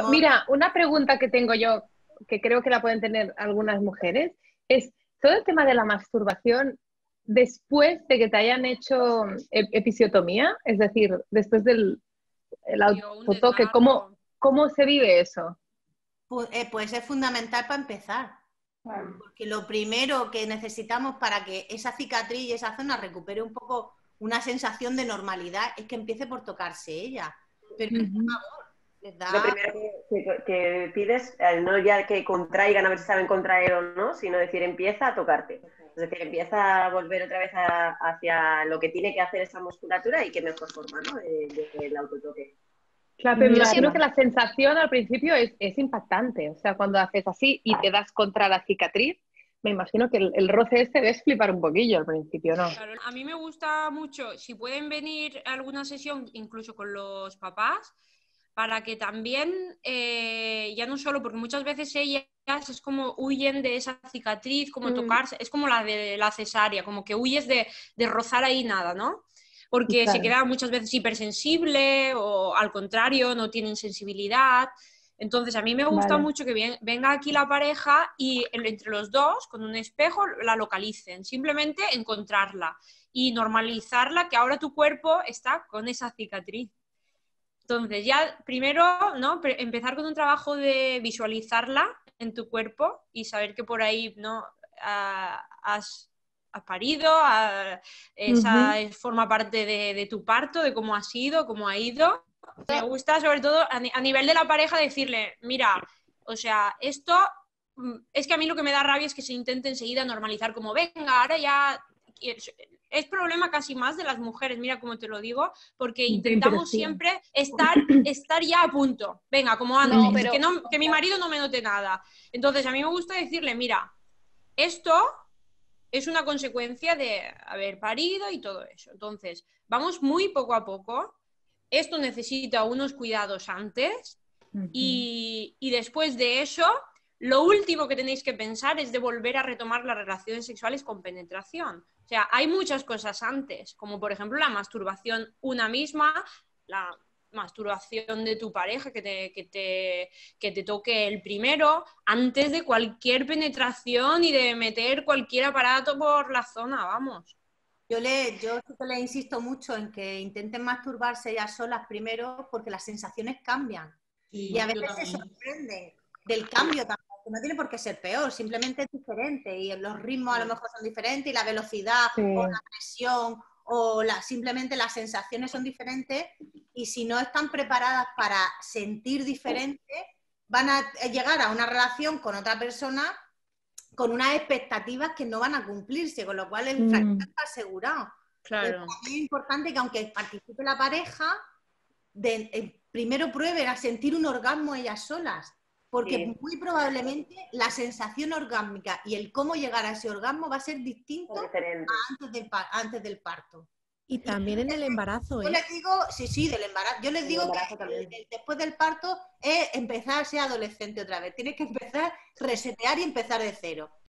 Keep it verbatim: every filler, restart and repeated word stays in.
Hemos... Mira, una pregunta que tengo yo, que creo que la pueden tener algunas mujeres, es todo el tema de la masturbación después de que te hayan hecho episiotomía, es decir, después del el autotoque, ¿cómo, ¿cómo se vive eso? Pues, eh, pues es fundamental para empezar. Claro. Porque lo primero que necesitamos para que esa cicatriz y esa zona recupere un poco una sensación de normalidad es que empiece por tocarse ella. Pero uh-huh. por favor, les da... Lo primero que, que, que pides, no ya que contraigan, a ver si saben contraer o no, sino decir empieza a tocarte. Es decir, empieza a volver otra vez a, hacia lo que tiene que hacer esa musculatura y que mejor forma, ¿no? Desde de, el autotoque. Claro, pero me imagino que la sensación al principio es, es impactante. O sea, cuando haces así y te das contra la cicatriz, me imagino que el, el roce este debes flipar un poquillo al principio, ¿no? Claro, a mí me gusta mucho, si pueden venir a alguna sesión, incluso con los papás, para que también, eh, ya no solo, porque muchas veces ellas es como huyen de esa cicatriz, como mm. tocarse, es como la de la cesárea, como que huyes de, de rozar ahí nada, ¿no? Porque claro. se queda muchas veces hipersensible o al contrario, no tienen sensibilidad. Entonces a mí me gusta vale. mucho que venga aquí la pareja y entre los dos, con un espejo, la localicen. Simplemente encontrarla y normalizarla, que ahora tu cuerpo está con esa cicatriz. Entonces ya primero, ¿no? Empezar con un trabajo de visualizarla en tu cuerpo y saber que por ahí no ah, has... has parido, a, esa uh-huh. forma parte de, de tu parto, de cómo ha sido, cómo ha ido. Me gusta sobre todo a, ni, a nivel de la pareja decirle, mira, o sea, esto, es que a mí lo que me da rabia es que se intente enseguida normalizar como, venga, ahora ya... Es problema casi más de las mujeres, mira cómo te lo digo, porque intentamos siempre estar, estar ya a punto. Venga, como antes, no, pero... que, no, que mi marido no me note nada. Entonces, a mí me gusta decirle, mira, esto... es una consecuencia de haber parido y todo eso. Entonces, vamos muy poco a poco. Esto necesita unos cuidados antes uh-huh. y, y después de eso, lo último que tenéis que pensar es de volver a retomar las relaciones sexuales con penetración. O sea, hay muchas cosas antes, como por ejemplo la masturbación una misma, la masturbación de tu pareja, que te, que te, que te toque el primero, antes de cualquier penetración y de meter cualquier aparato por la zona, vamos. Yo le, yo le insisto mucho en que intenten masturbarse ellas solas primero, porque las sensaciones cambian. Sí, y a veces se sorprenden del cambio también, que no tiene por qué ser peor, simplemente es diferente, y los ritmos a lo mejor son diferentes, y la velocidad, sí. o la presión... o la, simplemente las sensaciones son diferentes y si no están preparadas para sentir diferente van a llegar a una relación con otra persona con unas expectativas que no van a cumplirse, con lo cual el fracaso mm. está asegurado. Claro. Es importante que aunque participe la pareja, de, eh, primero prueben a sentir un orgasmo ellas solas, porque sí. muy probablemente la sensación orgásmica y el cómo llegar a ese orgasmo va a ser distinto a antes, del antes del parto. Y también en el embarazo. Yo ¿eh? les digo, sí, sí, del embarazo. Yo les digo que después del parto es empezar a ser adolescente otra vez. Tienes que empezar, resetear y empezar de cero.